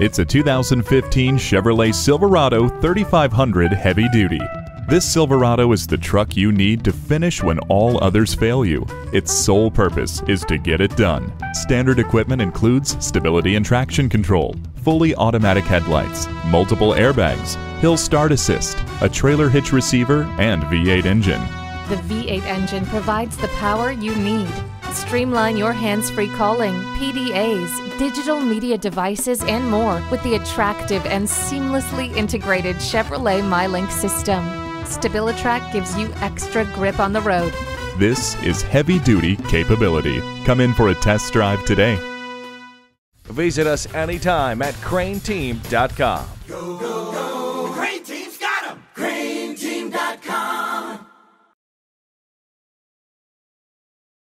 It's a 2015 Chevrolet Silverado 3500 Heavy Duty. This Silverado is the truck you need to finish when all others fail you. Its sole purpose is to get it done. Standard equipment includes stability and traction control, fully automatic headlights, multiple airbags, hill start assist, a trailer hitch receiver, and V8 engine. The V8 engine provides the power you need. Streamline your hands-free calling, PDAs, digital media devices, and more with the attractive and seamlessly integrated Chevrolet MyLink system. StabiliTrak gives you extra grip on the road. This is heavy-duty capability. Come in for a test drive today. Visit us anytime at craneteam.com.